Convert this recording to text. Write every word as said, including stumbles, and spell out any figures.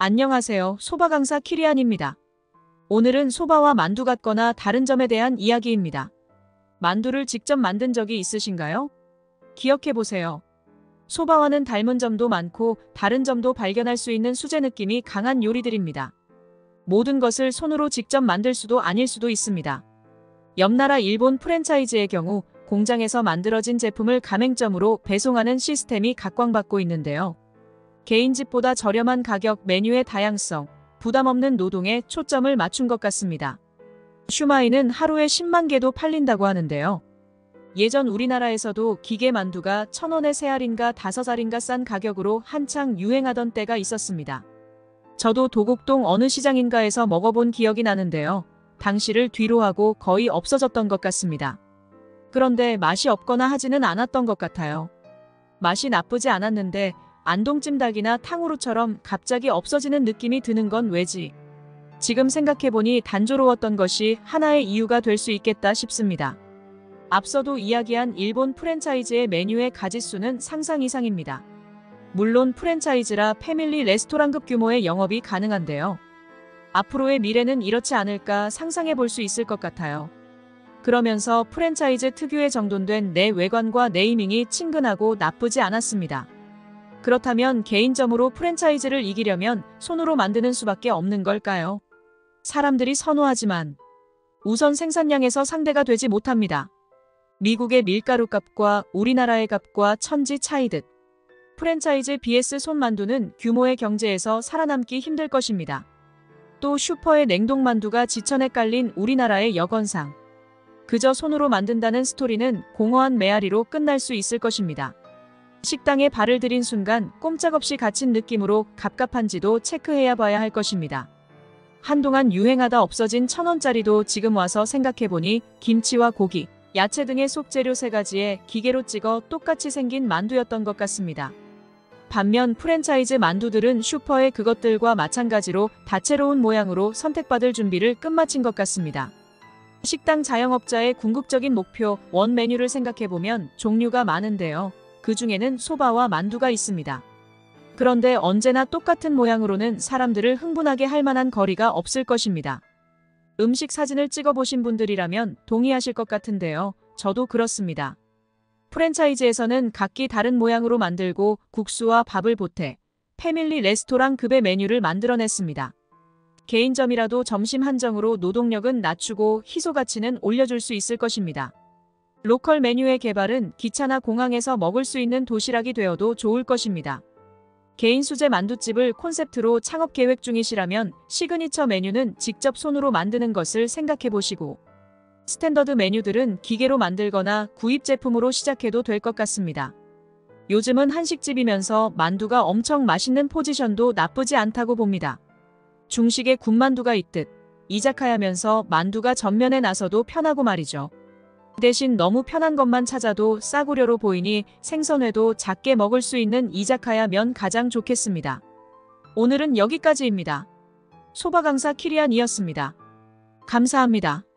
안녕하세요. 소바 강사 키리안입니다. 오늘은 소바와 만두 같거나 다른 점에 대한 이야기입니다. 만두를 직접 만든 적이 있으신가요? 기억해보세요. 소바와는 닮은 점도 많고 다른 점도 발견할 수 있는 수제 느낌이 강한 요리들입니다. 모든 것을 손으로 직접 만들 수도 아닐 수도 있습니다. 옆나라 일본 프랜차이즈의 경우 공장에서 만들어진 제품을 가맹점으로 배송하는 시스템이 각광받고 있는데요. 개인집보다 저렴한 가격, 메뉴의 다양성, 부담 없는 노동에 초점을 맞춘 것 같습니다. 슈마이는 하루에 십만 개도 팔린다고 하는데요. 예전 우리나라에서도 기계만두가 천 원에 세 알인가 다섯 알인가 싼 가격으로 한창 유행하던 때가 있었습니다. 저도 도곡동 어느 시장인가에서 먹어본 기억이 나는데요. 당시를 뒤로하고 거의 없어졌던 것 같습니다. 그런데 맛이 없거나 하지는 않았던 것 같아요. 맛이 나쁘지 않았는데 안동찜닭이나 탕후루처럼 갑자기 없어지는 느낌이 드는 건 왜지? 지금 생각해보니 단조로웠던 것이 하나의 이유가 될 수 있겠다 싶습니다. 앞서도 이야기한 일본 프랜차이즈의 메뉴의 가짓수는 상상 이상입니다. 물론 프랜차이즈라 패밀리 레스토랑급 규모의 영업이 가능한데요. 앞으로의 미래는 이렇지 않을까 상상해볼 수 있을 것 같아요. 그러면서 프랜차이즈 특유의 정돈된 내 외관과 네이밍이 친근하고 나쁘지 않았습니다. 그렇다면 개인점으로 프랜차이즈를 이기려면 손으로 만드는 수밖에 없는 걸까요? 사람들이 선호하지만 우선 생산량에서 상대가 되지 못합니다. 미국의 밀가루 값과 우리나라의 값과 천지 차이듯 프랜차이즈 vs 손만두는 규모의 경제에서 살아남기 힘들 것입니다. 또 슈퍼의 냉동만두가 지천에 깔린 우리나라의 여건상 그저 손으로 만든다는 스토리는 공허한 메아리로 끝날 수 있을 것입니다. 식당에 발을 들인 순간 꼼짝없이 갇힌 느낌으로 갑갑한지도 체크해야 봐야 할 것입니다. 한동안 유행하다 없어진 천 원짜리도 지금 와서 생각해보니 김치와 고기, 야채 등의 속재료 세 가지에 기계로 찍어 똑같이 생긴 만두였던 것 같습니다. 반면 프랜차이즈 만두들은 슈퍼의 그것들과 마찬가지로 다채로운 모양으로 선택받을 준비를 끝마친 것 같습니다. 식당 자영업자의 궁극적인 목표, 원 메뉴를 생각해보면 종류가 많은데요. 그 중에는 소바와 만두가 있습니다. 그런데 언제나 똑같은 모양으로는 사람들을 흥분하게 할 만한 거리가 없을 것입니다. 음식 사진을 찍어보신 분들이라면 동의하실 것 같은데요. 저도 그렇습니다. 프랜차이즈에서는 각기 다른 모양으로 만들고 국수와 밥을 보태 패밀리 레스토랑 급의 메뉴를 만들어냈습니다. 개인점이라도 점심 한정으로 노동력은 낮추고 희소 가치는 올려줄 수 있을 것입니다. 로컬 메뉴의 개발은 기차나 공항에서 먹을 수 있는 도시락이 되어도 좋을 것입니다. 개인 수제 만두집을 콘셉트로 창업 계획 중이시라면 시그니처 메뉴는 직접 손으로 만드는 것을 생각해보시고 스탠더드 메뉴들은 기계로 만들거나 구입 제품으로 시작해도 될 것 같습니다. 요즘은 한식집이면서 만두가 엄청 맛있는 포지션도 나쁘지 않다고 봅니다. 중식에 군만두가 있듯 이자카야면서 만두가 전면에 나서도 편하고 말이죠. 대신 너무 편한 것만 찾아도 싸구려로 보이니 생선회도 작게 먹을 수 있는 이자카야면 가장 좋겠습니다. 오늘은 여기까지입니다. 소바 강사 키리안이었습니다. 감사합니다.